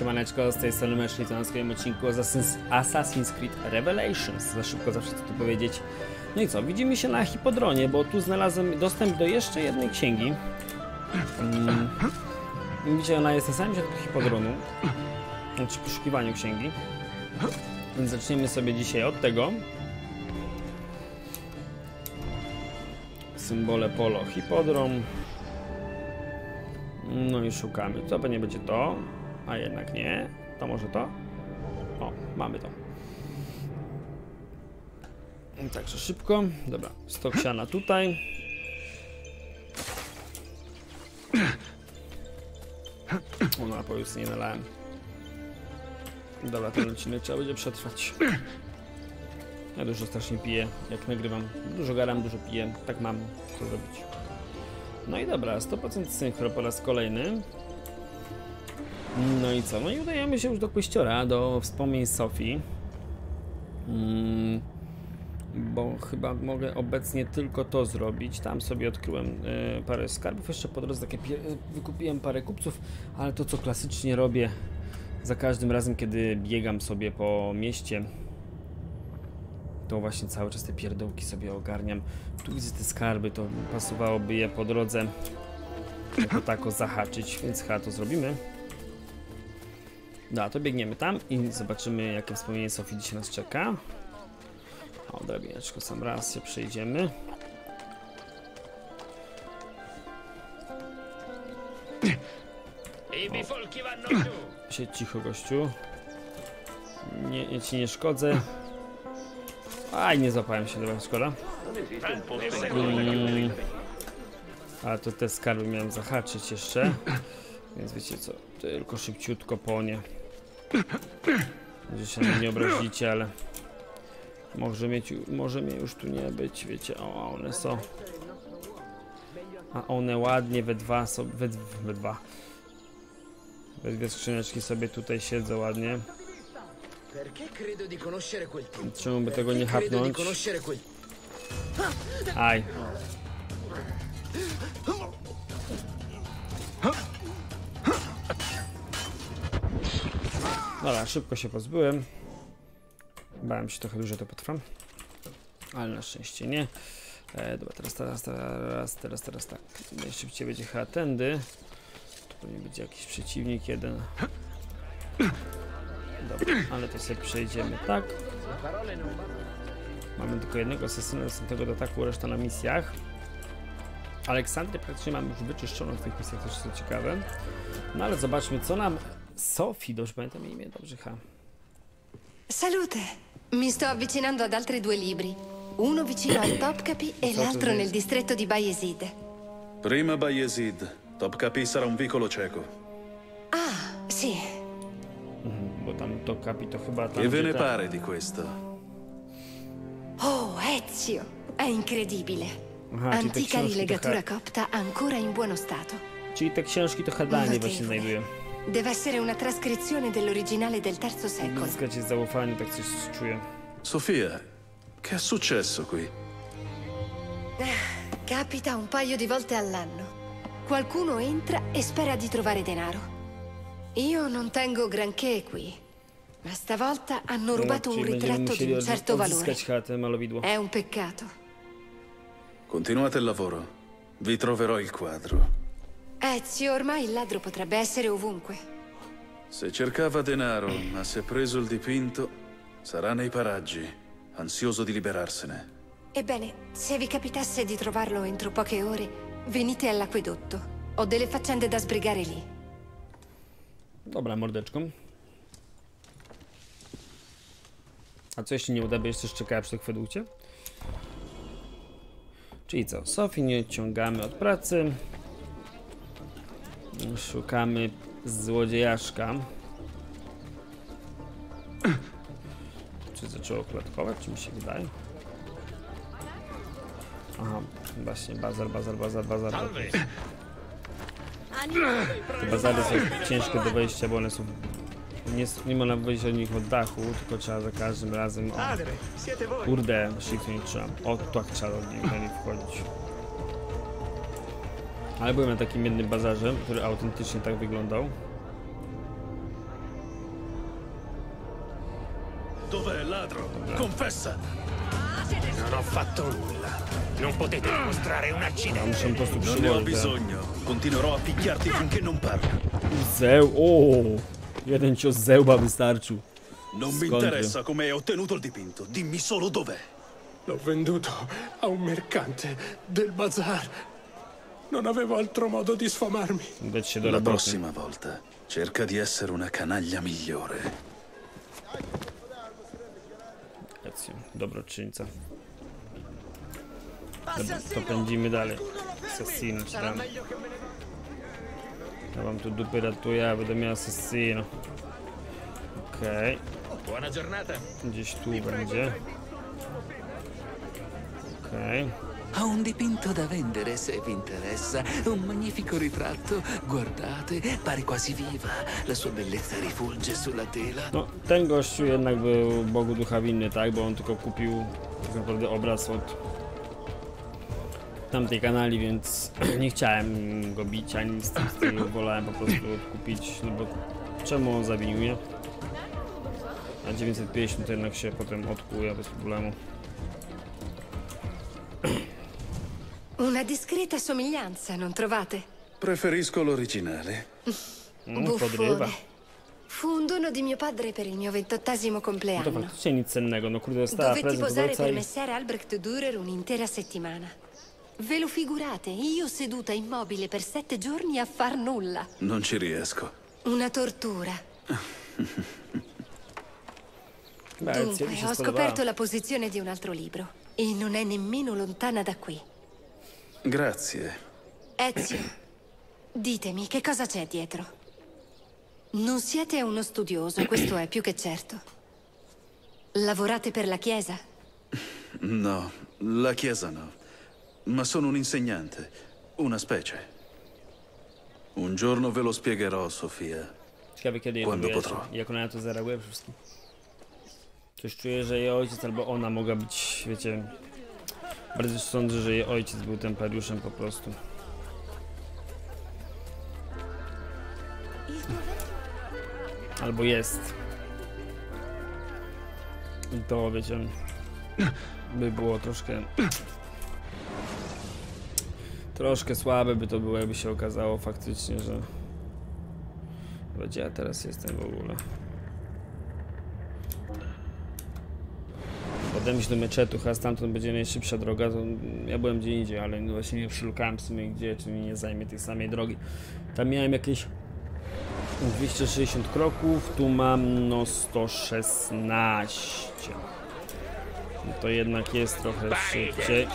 Siemaneczko, z tej strony Meszli, to na swoim odcinku Assassin's Creed Revelations. Za szybko zawsze chcę to powiedzieć. No i co, widzimy się na Hipodronie, bo tu znalazłem dostęp do jeszcze jednej księgi. Widzicie, ona jest na samym środku Hipodronu, znaczy w poszukiwaniu księgi. Więc zaczniemy sobie dzisiaj od tego. Symbole polo, Hipodrom. No i szukamy. To pewnie będzie to. A jednak nie. To może to? O, mamy to. Także szybko. Dobra, stok siana tutaj. O, napoju już nie nalałem. Dobra, ten odcinek trzeba będzie przetrwać. Ja dużo strasznie piję, jak nagrywam. Dużo garam, dużo piję. Tak mam co zrobić. No i dobra, 100% synchro po raz kolejny. No i co? No i udajemy się już do kościoła, do wspomnień Sofii. Bo chyba mogę obecnie tylko to zrobić. Tam sobie odkryłem parę skarbów. Jeszcze po drodze takie wykupiłem parę kupców. Ale to, co klasycznie robię za każdym razem, kiedy biegam sobie po mieście, to właśnie cały czas te pierdółki sobie ogarniam. Tu widzę te skarby, to pasowałoby je po drodze jako tako zahaczyć, więc chyba to zrobimy. No, to biegniemy tam i zobaczymy, jakie wspomnienie Sofii dzisiaj nas czeka. O, drabineczko, sam raz się przejdziemy. O. Siedź cicho, gościu. Nie, ci nie szkodzę. Aj, nie złapałem się, dobra, szkoda. A to te skarby miałem zahaczyć jeszcze. Więc wiecie co, tylko szybciutko po nie. Może się nie obrazicie, ale może mnie już tu nie być, wiecie. O, one są. A one ładnie we dwa sobie, we dwie skrzyneczki sobie tutaj siedzą ładnie. Czemu by tego nie hapnąć? Aj. Dobra, szybko się pozbyłem. Bałem się trochę, że to potrwa. Ale na szczęście nie. Dobra, teraz tak. Najszybciej będzie chyba tędy. Tu pewnie będzie jakiś przeciwnik jeden. Dobra, ale to sobie przejdziemy tak. Mamy tylko jednego asesyna następnego do ataku, reszta na misjach. Aleksandrę praktycznie mam już wyczyszczoną w tych misjach, też co ciekawe. No ale zobaczmy, co nam Sofii, dobrze pamiętam imię, dobrze, ha. Salute! Mi sto avvicinando ad altri due libri. Uno vicino al Topkapi e l'altro nel distretto di Bayezid. Prima Bayezid, Topkapi sarà un vicolo cieco. Ah, sì. Bo tam Topkapi to chyba tam. Che ve ne pare di questo? Oh, Ezio! È incredibile. Antica rilegatura copta ancora in buono stato. Czyli te książki to Hadanie właśnie znajduję. Deve essere una trascrizione dell'originale del terzo secolo. Ci zaufanie, tak coś czuję. Sofia, che è successo qui? Capita un paio di volte all'anno. Qualcuno entra e spera di trovare denaro. Io non tengo granché qui, ma stavolta hanno rubato un ritratto di un certo valore. È un peccato. Continuate il lavoro. Vi troverò il quadro. Ezio, ormai il ladro potrebbe essere ovunque. Se cercava denaro, ma se preso il dipinto, sarà nei paraggi, ansioso di liberarsene. Ebbene, se vi capitasse di trovarlo entro poche ore, venite all'acquedotto. Ho delle faccende da sbrigare lì. Dobra, mordeczko. A co jeśli nie uda, by jeszcze czekała przy akwedukcie? Czyli co, Sofii nie odciągamy od pracy. Szukamy złodziejaszka. Czy zaczęło klatkować? Czy mi się wydaje? Aha, właśnie bazar. Te bazary są ciężkie do wejścia, bo one są... Nie można wyjść od nich od dachu, tylko trzeba za każdym razem... O, kurde, szybko nie trzeba. O, tak trzeba od nich na nie wchodzić. Ale byłem na takim jednym bazarze, który autentycznie tak wyglądał. Dov'è il ladro? Confessa! Non ho fatto nulla. Non potete dimostrare un accidente. Non ne ho bisogno. Continuerò a picchiarti finché non parli. Jeden cios z zęba wystarczył. Non mi interessa come hai ottenuto il dipinto. Dimmi solo dov'è. L'ho venduto a un mercante del bazar. Non avevo altro modo di sfamarmi. La prossima volta cerca di essere una canaglia migliore. Ezio, dobroczyńca. Dobra, to pędzimy dalej. Assassino ci damy. Ja wam tu dupy ratuję, ja będę miał Assassino. Okej. Gdzieś tu będzie. Okej. Ho un dipinto da vendere se vi interessa, un magnifico ritratto, guardate, pare quasi viva, la sua bellezza rifulge sulla tela. No, ten gościu jednak był Bogu ducha winny, tak, bo on tylko kupił tak naprawdę obraz od tamtej kanali, więc nie chciałem go bić ani nic z tym stylu, wolałem po prostu kupić, no bo czemu on zawinił mnie? A 950 to jednak się potem odkuje bez problemu. Una discreta somiglianza, non trovate? Preferisco l'originale. Buffone. Fu un dono di mio padre per il mio 28° compleanno. No to faktycznie nic cennego, no kurde, została prezent. Dovetti posare per messere Albrecht Dürer un'intera settimana. Ve lo figurate, io seduta immobile per 7 giorni a far nulla. Non ci riesco. Una tortura. Dunque, ho scoperto la posizione di un altro libro. E non è nemmeno lontana da qui. Grazie. Ezio, ditemi che cosa c'è dietro. Non siete uno studioso, questo è più che certo. Lavorate per la chiesa? No, la chiesa no. Ma sono un insegnante, una specie. Un giorno ve lo spiegherò, Sofia. Ciekawe kiedy ją wyjaśnię, jak ona to zareaguje wszystkim. Coś czuję, że jej ojciec albo ona mogła być, wiecie... Bardzo sądzę, że jej ojciec był templariuszem po prostu. Albo jest. I to, wiecie, by było troszkę... Troszkę słabe by to było, jakby się okazało faktycznie, że... Gdzie ja teraz jestem w ogóle? Potem się do meczetu, a stamtąd będzie najszybsza droga, to ja byłem gdzie indziej, ale właśnie nie przylukałem w sumie gdzie, czyli nie zajmie tej samej drogi. Tam miałem jakieś 260 kroków, tu mam no 116. No to jednak jest trochę szybciej.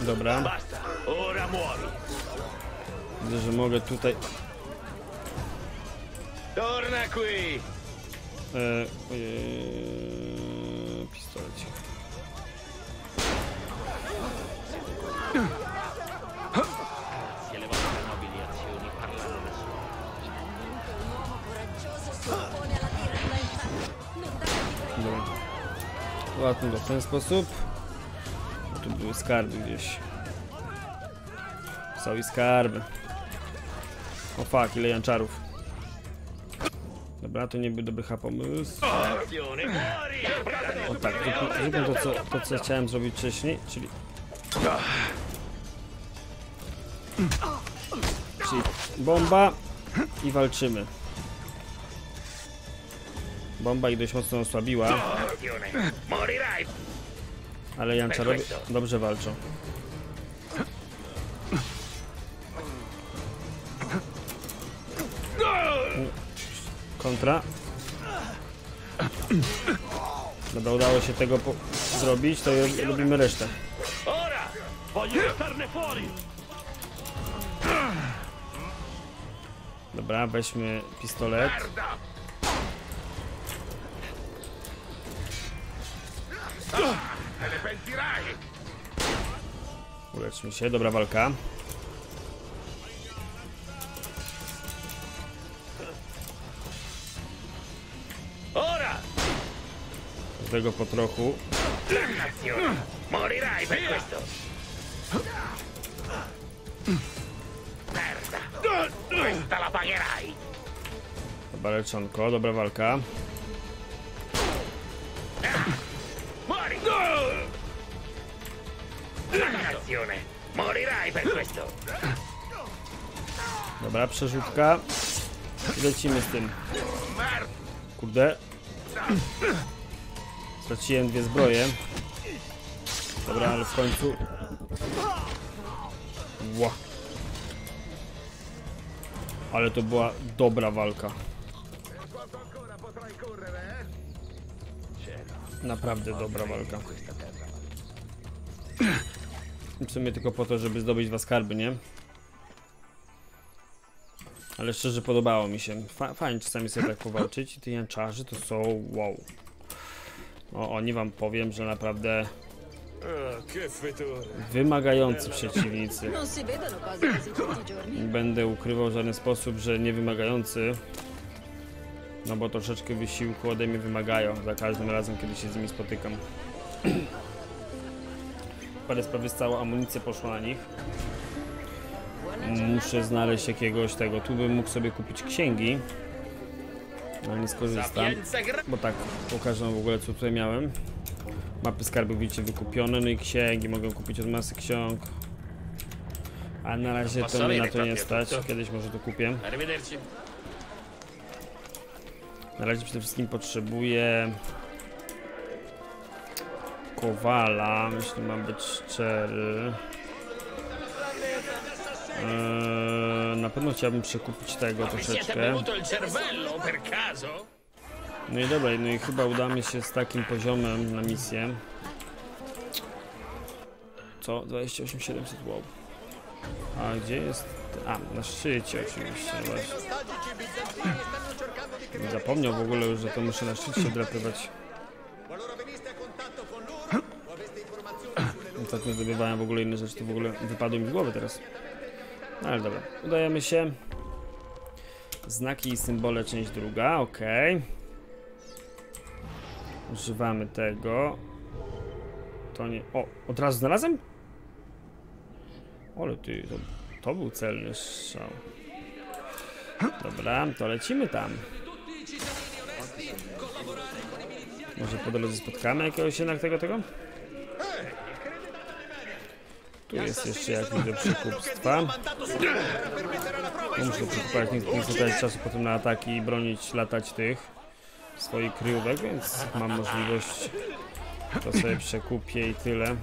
Dobra. Widzę, że mogę tutaj... Pistolecik. Ładnie go w ten sposób. Tu były skarby gdzieś. Są i skarby. O fuck, ile janczarów. Dobra, to nie był dobry pomysł. O tak, zróbmy to co chciałem zrobić wcześniej, czyli... Czyli bomba i walczymy. Bomba ich dość mocno osłabiła. Ale janczarowie dobrze walczą. Kontra. Dobra, udało się tego zrobić, to robimy resztę. Dobra, weźmy pistolet. Uleczmy się, dobra walka. Tego po trochu. Dobra leczonko, dobra walka. situazione. Morirai per questo. Dobra, przerzutka. Lecimy z tym. Kurde. Straciłem dwie zbroje. Dobra, ale w końcu. Ła. Ale to była dobra walka. Naprawdę dobra walka. W sumie tylko po to, żeby zdobyć dwa skarby, nie? Ale szczerze podobało mi się. Fajnie czasami sobie tak powalczyć. I te jęczarzy to są wow. O, oni wam powiem, że naprawdę wymagający przeciwnicy. Nie będę ukrywał w żaden sposób, że nie wymagający. No bo troszeczkę wysiłku ode mnie wymagają za każdym razem, kiedy się z nimi spotykam. Parę sprawy, cała amunicja poszła na nich. Muszę znaleźć jakiegoś tego. Tu bym mógł sobie kupić księgi, ale nie skorzystam. Bo tak, pokażę w ogóle co tutaj miałem. Mapy skarbów widzicie wykupione, no i księgi mogę kupić od masy ksiąg. A na razie to mi na to nie stać, kiedyś może to kupię. Na razie przede wszystkim potrzebuję kowala, jeśli mam być szczery. Na pewno chciałbym przekupić tego troszeczkę. No i dobra, no i chyba udamy się z takim poziomem na misję. Co? 28700, wow. A gdzie jest? A, na szczycie oczywiście, właśnie. Zapomniał w ogóle już, że to muszę na szczycie drapywać. Ostatnio zdobywałem w ogóle inne rzeczy, to w ogóle wypadły mi z głowy teraz. No ale dobra, udajemy się. Znaki i symbole, część druga, okej. Używamy tego. To nie... O, od razu znalazłem? Ale ty, to był celny strzał. Dobra, to lecimy tam. Może po drodze spotkamy jakiegoś jednak tego? Tu jest jeszcze jakiś do przekupstwa. Muszę przekupać, nie stracić czasu potem na ataki i bronić, latać tych swoich kryjówek, więc mam możliwość, to sobie przekupię i tyle.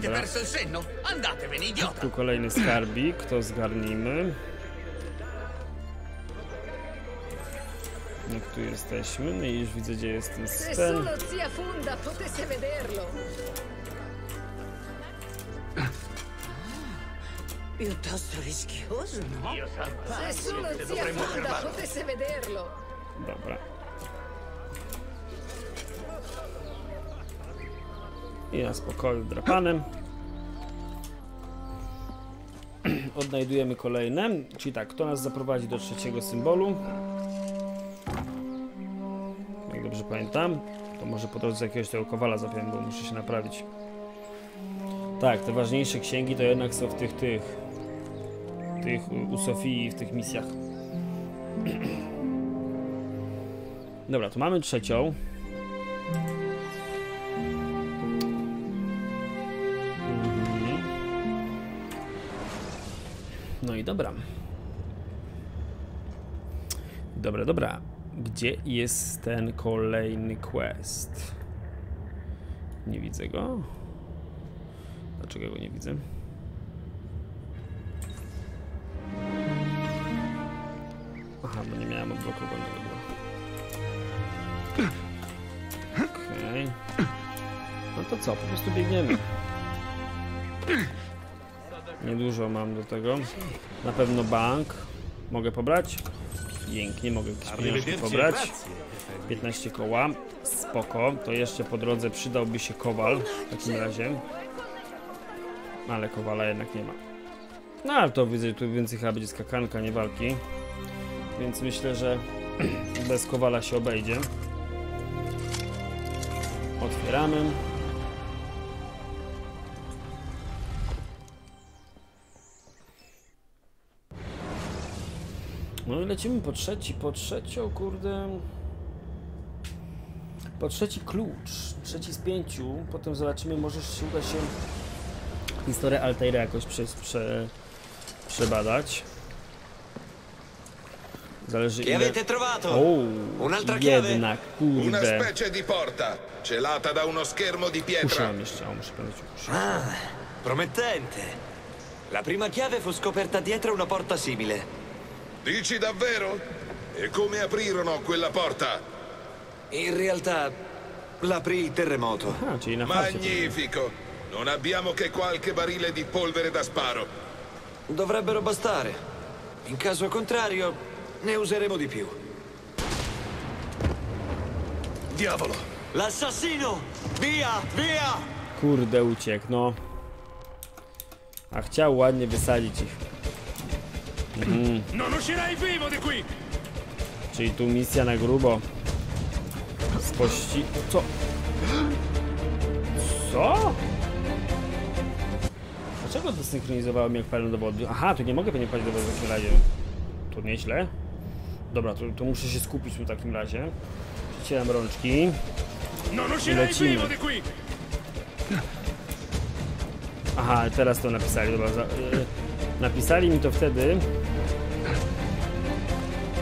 Dobra. Tu kolejny skarbik, to zgarnijmy. No tu jesteśmy, no i już widzę gdzie jest ten stan. Piuttosto rischioso, no? Se solo zia Fonda potesse vederlo. Dobra. I na spokoju drapanem. Odnajdujemy kolejne. Czyli tak, kto nas zaprowadzi do trzeciego symbolu? Jak dobrze pamiętam, to może po drodze jakiegoś tego kowala zapiąłem, bo muszę się naprawić. Tak, te ważniejsze księgi to jednak są w tych u Sofii, w tych misjach. Dobra, to mamy trzecią. No i dobra. Dobra. Gdzie jest ten kolejny quest? Nie widzę go. Dlaczego go nie widzę? Aha, bo nie miałem odblokowanego. Okej. No to co, po prostu biegniemy. Niedużo mam do tego. Na pewno bank. Mogę pobrać? Pięknie, mogę jakieś pobrać. 15 koła. Spoko. To jeszcze po drodze przydałby się kowal w takim razie. Ale kowala jednak nie ma. No ale to widzę, tu więcej chyba będzie skakanka, nie walki. Więc myślę, że bez kowala się obejdzie. Otwieramy. No i lecimy po trzecią, kurde. Po trzeci klucz, trzeci z pięciu. Potem zobaczymy, może się uda się historię Altairy jakoś przebadać. Zależy ile... O, jednak, kurde. Una specie di porta, celata da uno schermo di pietra. Muszę powiedzieć. Ah, promettente. La prima chiave fu scoperta dietro una porta simile. Dici davvero? E come aprirono quella porta? In realtà l'aprì il terremoto. Magnifico. Non abbiamo che qualche barile di polvere da sparo. Dovrebbero bastare. In caso contrario ne useremo di più. Diavolo! L'assassino! Via! Via! Kurde, uciekł, no. A chciał ładnie wysadzić ich. Non uscirai vivo di qui! Czyli tu misja na grubo. Spości... Co? Co? Dlaczego to synchronizowałem jak palę do wody? Aha, tu nie mogę pewnie paść do wody w takim razie. To nieźle. Dobra, to muszę się skupić w takim razie. Przycieram rączki. I lecimy. Aha, teraz to napisali. Dobra, napisali mi to wtedy,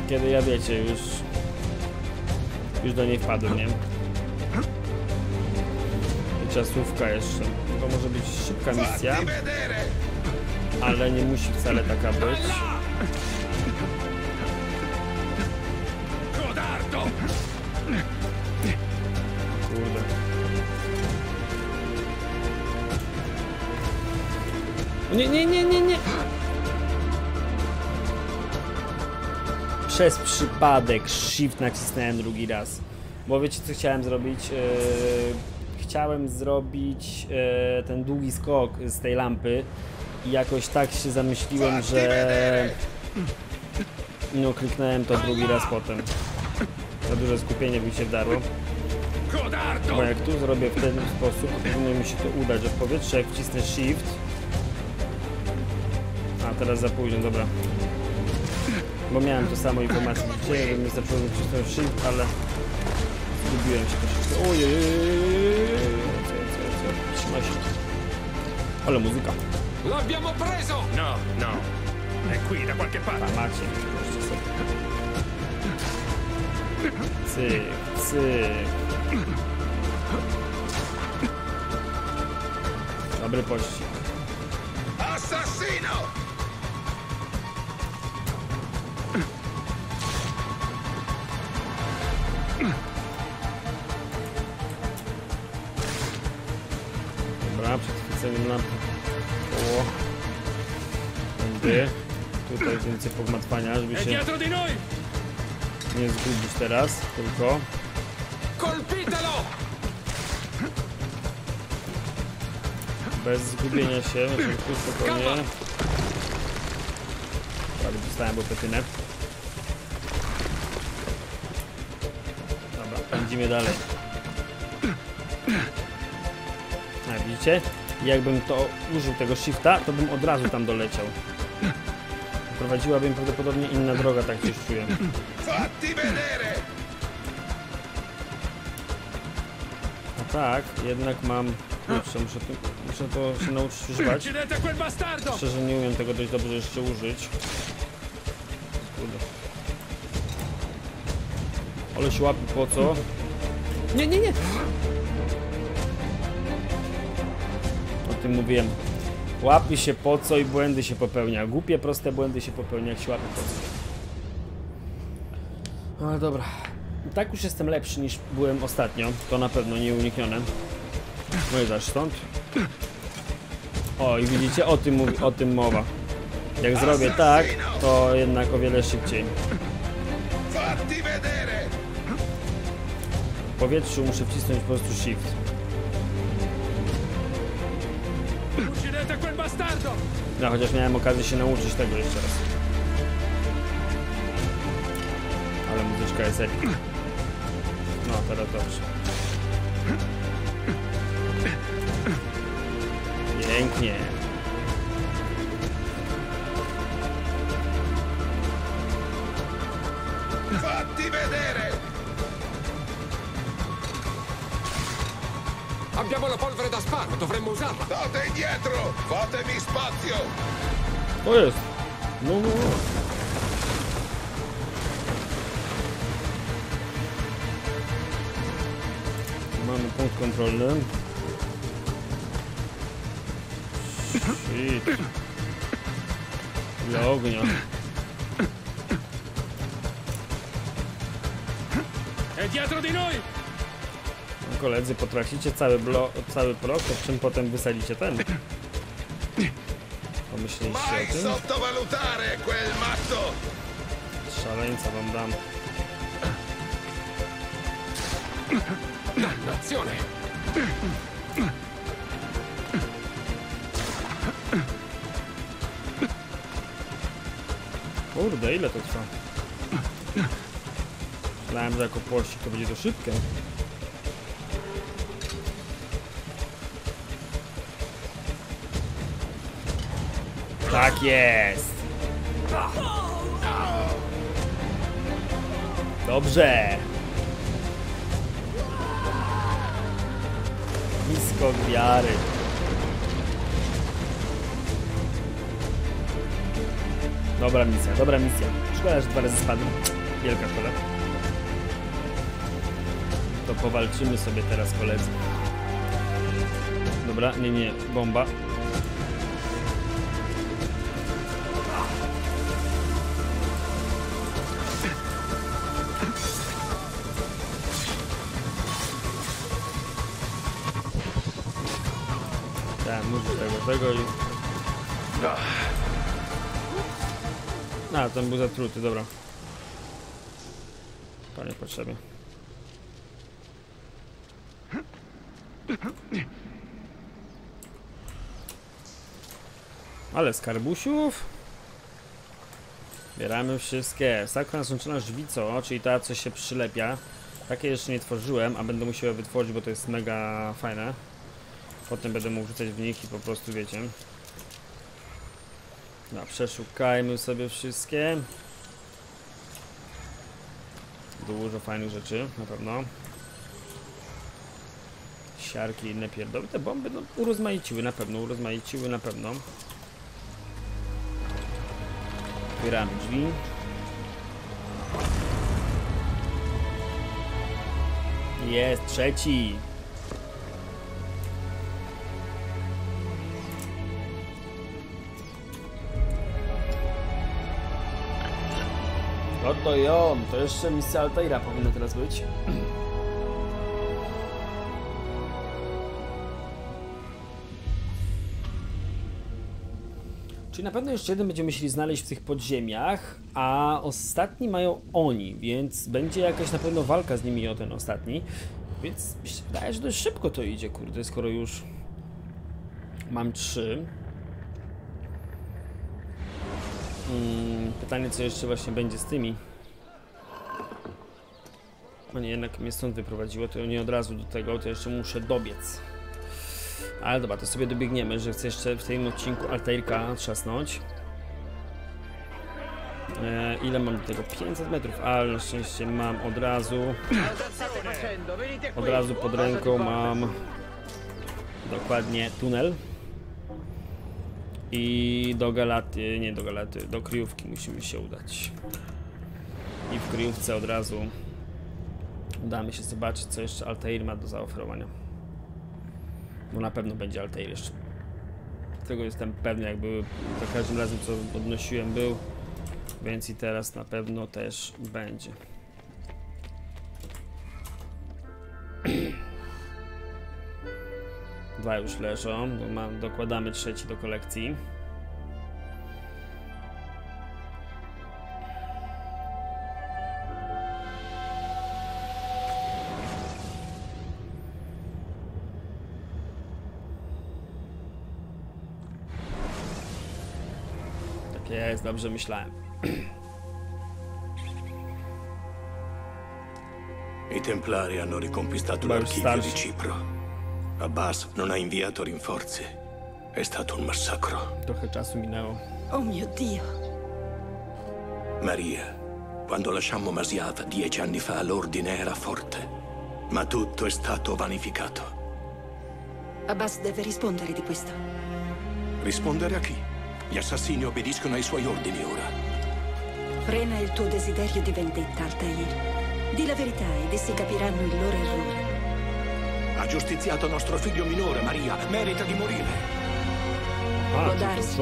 kiedy ja, wiecie, już do niej wpadłem, nie? I czasówka jeszcze. To może być szybka misja, ale nie musi wcale taka być. Kurde. Nie. Przez przypadek shift nacisnąłem drugi raz. Bo wiecie co chciałem zrobić? Chciałem zrobić ten długi skok z tej lampy. I jakoś tak się zamyśliłem, że... No kliknąłem to drugi raz potem. Za duże skupienie mi się wdarło. Bo jak tu zrobię w ten sposób, powinno mi się to udać, że w powietrze jak wcisnę shift. A teraz za późno, dobra. Bo miałem to samo informację dzisiaj, że mi zaczęło wcisnąć shift, ale zgubiłem się troszeczkę. Ojej, trzymaj się. Ale muzyka. L'abbiamo preso! No, no. È qui da qualche parte. Cyk, cyk. Dobry pościg. Assassino! Dobra, przetwicamy lampę koło. Tędy. Tutaj więcej pogmatwania, żeby się... nie zgubić teraz, tylko... Bez zgubienia się, tu spokojnie. Prawie dostałem bopetynę. Dobra, pędzimy dalej. A widzicie? Jakbym to użył tego shifta, to bym od razu tam doleciał. Prowadziłabym prawdopodobnie inna droga, tak się czuję. A tak, jednak mam... Kurczę, muszę to się nauczyć używać. Szczerze nie umiem tego dość dobrze jeszcze użyć. Kurde. Ale się łapie po co? Nie! O tym mówiłem. Łapie się po co i błędy się popełnia. Głupie, proste błędy się popełnia, jak się łapie po co. Ale dobra. Tak już jestem lepszy niż byłem ostatnio. To na pewno nieuniknione. No i zaś stąd. O, i widzicie, o tym mowa. Jak zrobię tak, to jednak o wiele szybciej. W powietrzu muszę wcisnąć po prostu shift. No, chociaż miałem okazję się nauczyć tego jeszcze raz. Ale muzyczka jest epik. No, teraz dobrze. Pięknie. Abbiamo la polvere da sparo, dovremmo usarla. State indietro, fatemi spazio. To jest. No, no. Mamy punkt kontrolny. Shit. Dla ognia. E dietro di noi! Koledzy, potraficie cały blok, o czym potem wysadzicie ten? Pomyśleliście o tym? Szaleńca wam dam. Kurde, ile to trwa? Myślałem, że jako pościg to będzie to szybkie. Tak jest! Dobrze! Blisko wiary. Dobra misja, dobra misja. Szkoda, że dwa razy spadłem. Wielka szkoda. To powalczymy sobie teraz, koledzy. Dobra, nie, nie, bomba. Tego i... A, ten był zatruty, dobra. To niepotrzebnie. Ale skarbusiów? Bieramy wszystkie. Sakra nasączona żwico, czyli ta, co się przylepia. Takie jeszcze nie tworzyłem, a będę musiał je wytworzyć, bo to jest mega fajne. Potem będę mógł rzucać w nich i po prostu wiecie. No, przeszukajmy sobie wszystkie. Dużo fajnych rzeczy, na pewno. Siarki i inne pierdoły. Te bomby no, urozmaiciły, na pewno, urozmaiciły, na pewno. Otwieramy drzwi. Jest trzeci. No to ją, to jeszcze misja Altaira powinna teraz być. Czyli na pewno jeszcze jeden będziemy musieli znaleźć w tych podziemiach, a ostatni mają oni, więc będzie jakaś na pewno walka z nimi o ten ostatni. Więc mi się wydaje, że dość szybko to idzie, kurde, skoro już mam 3. Pytanie, co jeszcze właśnie będzie z tymi. A nie, jednak mnie stąd wyprowadziło, to nie od razu do tego, to jeszcze muszę dobiec. Ale dobra, to sobie dobiegniemy, że chcę jeszcze w tym odcinku Altairka trzasnąć. Ile mam do tego? 500 metrów, ale na szczęście mam od razu. Od razu pod ręką mam dokładnie tunel. I do Galaty, nie do Galaty, do kryjówki musimy się udać. I w kryjówce od razu udamy się zobaczyć, co jeszcze Altair ma do zaoferowania. Bo na pewno będzie Altair jeszcze. Tego jestem pewny, jak były za każdym razem, co odnosiłem, był. Więc i teraz na pewno też będzie. Dwa już leżą, bo dokładamy trzeci do kolekcji. Tak jest, dobrze myślałem. I templari hanno riconquistato l'archivio di Cipro. Abbas non ha inviato rinforzi. È stato un massacro. Trochę czasu minęło. Oh mio Dio. Maria, quando lasciammo Masyaf 10 anni fa l'ordine era forte, ma tutto è stato vanificato. Abbas deve rispondere di questo. Rispondere a chi? Gli assassini obbediscono ai suoi ordini ora. Frena il tuo desiderio di vendetta, Altair. Dì la verità ed essi capiranno il loro errore. Ha giustiziato nostro figlio minore, Maria. Merita di morire. Ah, può darsi,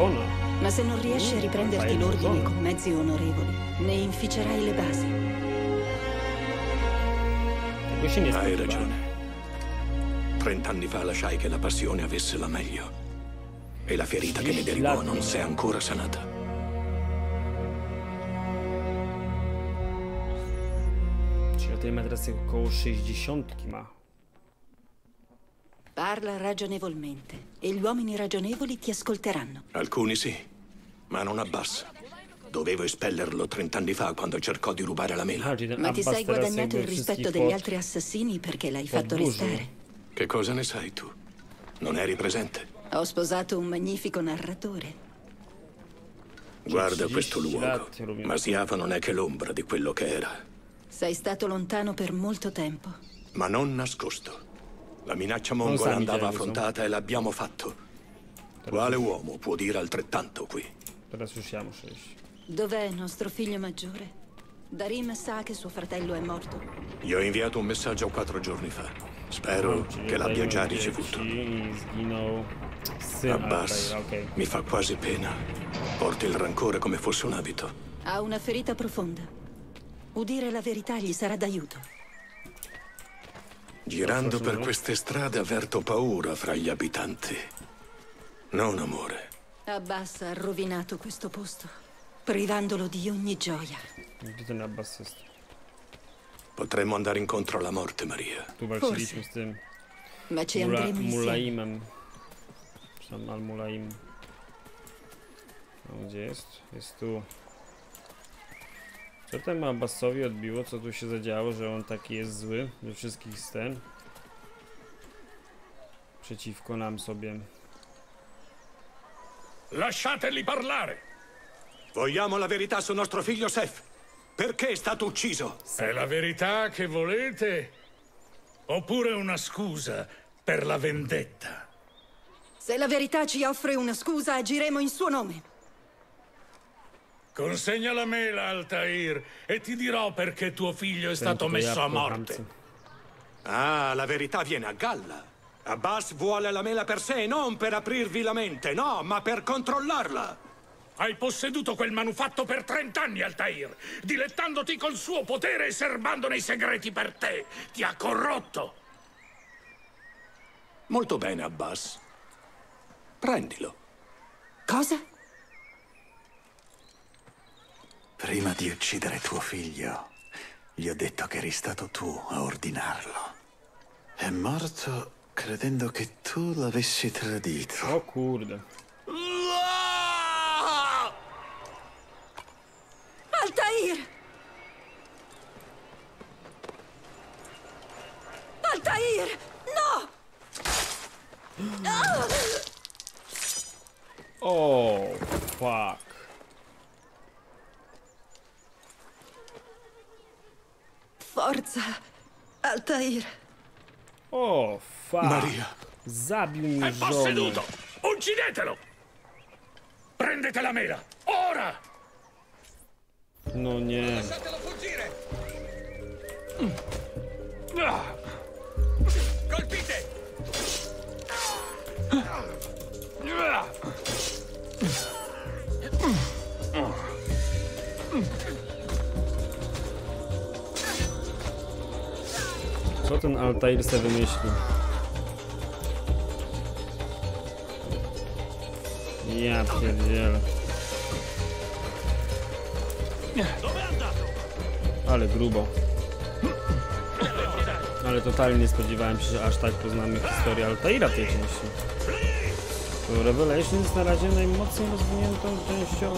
ma se non riesci a riprenderti l'ordine con mezzi onorevoli, ne inficerai le basi. Hai ragione. 30 anni fa lasciai che la passione avesse la meglio. E la ferita che ne derivò non si è ancora sanata. Czyli o tej metracji około 60 ma. Parla ragionevolmente e gli uomini ragionevoli ti ascolteranno. Alcuni sì, ma non Abbas. Dovevo espellerlo 30 anni fa quando cercò di rubare la mela. Ma ti sei guadagnato il rispetto degli altri assassini perché l'hai fatto restare. Che cosa ne sai tu? Non eri presente. Ho sposato un magnifico narratore. Guarda questo luogo. Masyaf non è che l'ombra di quello che era. Sei stato lontano per molto tempo. Ma non nascosto. La minaccia mongola andava affrontata e l'abbiamo fatto. Quale uomo può dire altrettanto qui? Dov'è nostro figlio maggiore? Darim sa che suo fratello è morto. Gli ho inviato un messaggio 4 giorni fa. Spero che l'abbia già ricevuto. Abbas, mi fa quasi pena. Porti il rancore come fosse un abito. Ha una ferita profonda. Udire la verità gli sarà d'aiuto. Girando per queste strade avverto paura fra gli abitanti. Non amore. Abbas ha rovinato questo posto, privandolo di ogni gioia. Potremmo andare incontro alla morte, Maria. Forse. Ma ci andremo insieme. Al-Mulaim. Gdzie jest? Jest tu. Co temu Abbasowi odbiło? Co tu się zadziało, że on taki jest zły do wszystkich scen? Przeciwko nam sobie. Lasciateli parlare! Vogliamo la verità su nostro figlio Sef. Perché è stato ucciso? È la verità che volete? Oppure una scusa per la vendetta? Se la verità ci offre una scusa, agiremo in suo nome. Consegna la mela, Altair, e ti dirò perché tuo figlio è stato messo a morte. Ah, la verità viene a galla. Abbas vuole la mela per sé, non per aprirvi la mente, no, ma per controllarla. Hai posseduto quel manufatto per 30 anni, Altair, dilettandoti col suo potere e serbandone i segreti per te. Ti ha corrotto. Molto bene, Abbas. Prendilo. Cosa? Prima di uccidere tuo figlio, gli ho detto che eri stato tu a ordinarlo. È morto credendo che tu l'avessi tradito. Oh, curda. Altair! Altair! No! Oh, fuck. Forza, Altair. Oh, fa. Maria. Zabił mi żonę. È posseduto. Uccidetelo. Prendete la mela. Ora. No nie. Lasciatelo fuggire. Colpite. Co ten Altair sobie wymyślił? Ja pierdzielę. Ale grubo. Ale totalnie nie spodziewałem się, że aż tak poznamy historię Altaira tej części. To Revelations jest na razie najmocniej rozwiniętą częścią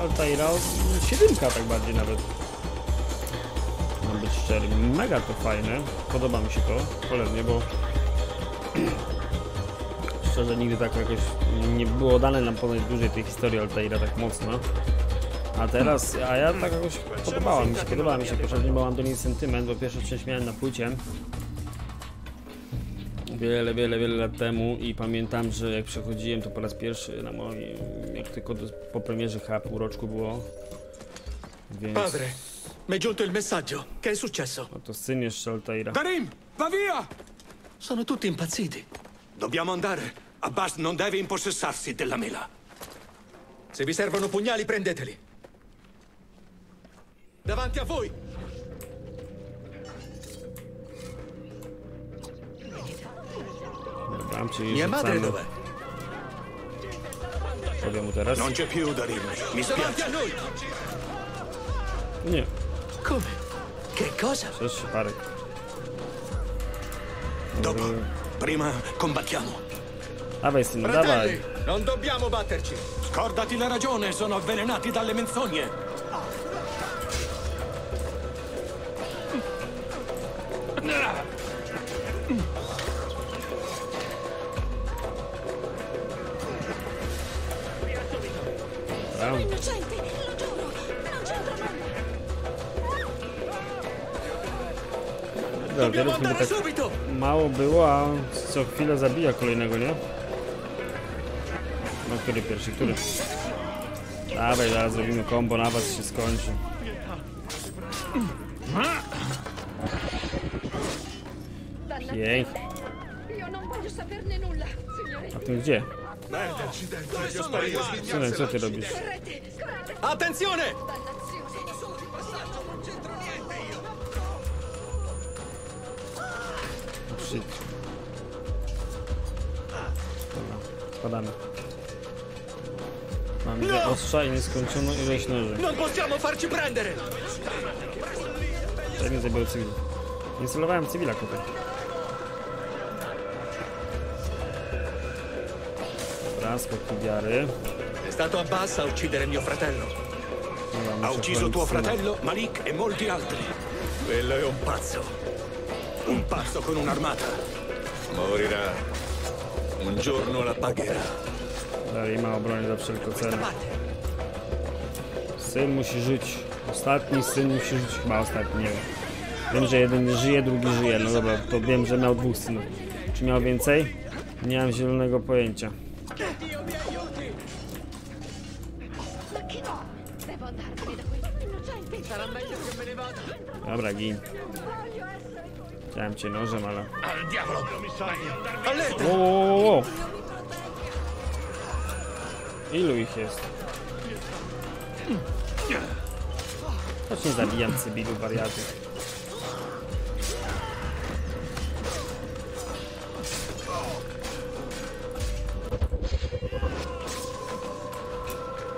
Altaira. 7 tak bardziej nawet. Być szczery, mega to fajne, podoba mi się to, cholernie, bo szczerze nigdy tak jakoś nie było dane nam ponad dłużej tej historii Altaira tak mocno, a teraz, a ja tak jakoś podobała mi się, bo mam do niej sentyment, bo pierwszą część miałem na płycie, wiele lat temu i pamiętam, że jak przechodziłem to po raz pierwszy na mojej, jak tylko po premierze chyba pół roczku było, więc... Padre, mi giunto il messaggio. Che è successo? No to syn jeszcze Altaira. Darim, va via! Sono tutti impazziti. Dobbiamo andare. Abbas non deve impossessarsi della mela. Se vi servono pugnali, prendeteli. Davanti a voi! Mia madre dov'è? Non c'è più Darim, mi spiace. No. Come? Che cosa? Dopo, prima combattiamo. Fratelli, non dobbiamo batterci. Scordati la ragione, sono avvelenati dalle menzogne. Dobra, tak mało było, a co chwila zabija kolejnego, nie? No który pierwszy, który? Dawaj, zaraz zrobimy kombo, na was się skończy. Pięknie. A ty gdzie? Słuchaj, co ty robisz? Attenzione! Spadamy. Mam dwie ostrza i nieskończoną ilość noży. Tak nie zabił cywila. Nie celowałem cywila tutaj. Dobra, skoki wiary. È stato Abbas a uccidere mio fratello. Ha ucciso tuo fratello, Malik e molti altri. Quello è un pazzo. Un pazzo con un'armata. Morirà. Un giorno la pagherà. Dalej ma obronę za wszelką cenę. Syn musi żyć. Ostatni syn musi żyć. Chyba ostatni, nie wiem. Wiem, że jeden żyje, drugi żyje. No dobra, to wiem, że miał dwóch synów. Czy miał więcej? Nie mam zielonego pojęcia. Dobra, gin. Chciałem cię nożem, ale... O! Ilu ich jest? Właśnie zabijam cybilu, wariaty.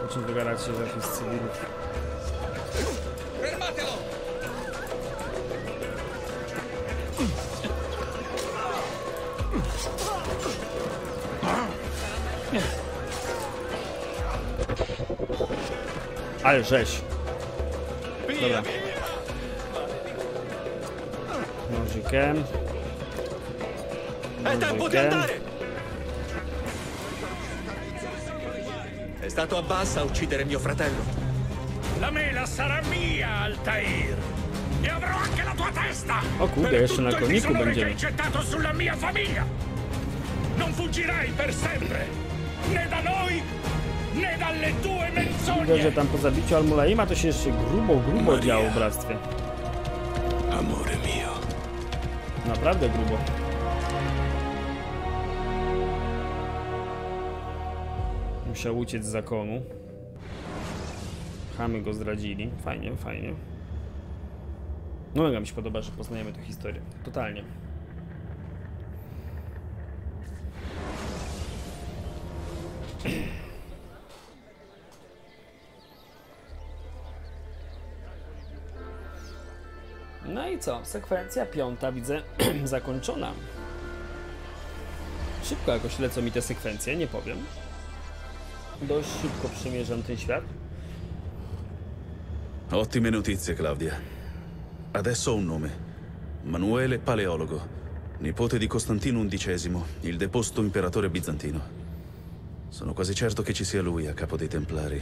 O czym wygadacie, że jakiś cybilów? Ale rzeź. Dobra. Nożykiem. Nożykiem. È stato Abbas a uccidere mio fratello. La mela sarà mia, Altair. E avrò anche la tua testa. O kurde, jeszcze na koniku będziemy. Non fuggirai per sempre. Ne da noi. Widać, że tam po zabiciu Al-Mulaima to się jeszcze grubo Maria działo w bractwie. Amore mio. Naprawdę grubo. Musiał uciec z zakonu. Chamy go zdradzili. Fajnie, fajnie. No mega mi się podoba, że poznajemy tę historię. Totalnie. No i co? Sekwencja piąta, widzę, zakończona. Szybko jakoś lecą mi te sekwencje, nie powiem. Dość szybko przemierzam ten świat. Ottime notizie, Claudia. Adesso ho un nome. Manuele Paleologo, nipote di Costantino XI, il deposto imperatore bizantino. Sono quasi certo che ci sia lui a capo dei Templari.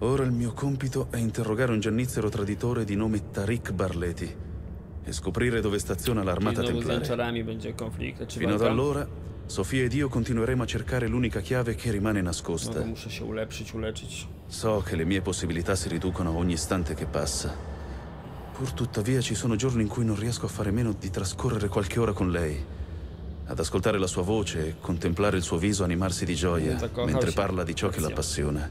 Ora il mio compito è interrogare un giannizzero traditore di nome Tariq Barleti, e scoprire dove staziona l'armata templare. Będzie konflikt. Fino ad allora, Sofia ed io continueremo a cercare l'unica chiave che rimane nascosta. No, muszę się uleczyć. So che le mie possibilità si riducono ogni istante che passa. Pur tuttavia ci sono giorni in cui non riesco a fare meno di trascorrere qualche ora con lei, ad ascoltare la sua voce e contemplare il suo viso animarsi di gioia mentre parla di ciò che la appassiona.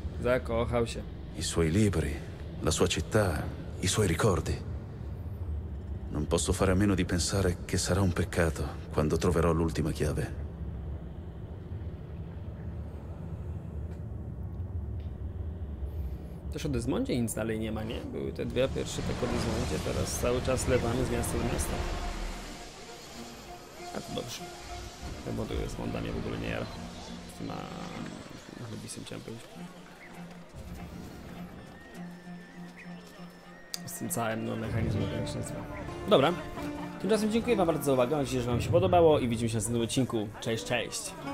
I suoi libri, la sua città, i suoi ricordi. Non posso fare a meno di pensare che sarà un peccato quando troverò l'ultima chiave. Też o Desmondzie nic dalej nie ma, nie? Były te dwie pierwsze tak o Desmondzie, teraz cały czas lewamy z miasta do miasta. A to dobrze. Bo do Desmonda mnie w ogóle nie jara. Na... Lubisem chciałem powiedzieć. Z tym całym mechanizmem lecznictwa. Dobra. Tymczasem dziękuję wam bardzo za uwagę. Mam nadzieję, że wam się podobało i widzimy się w następnym odcinku. Cześć, cześć!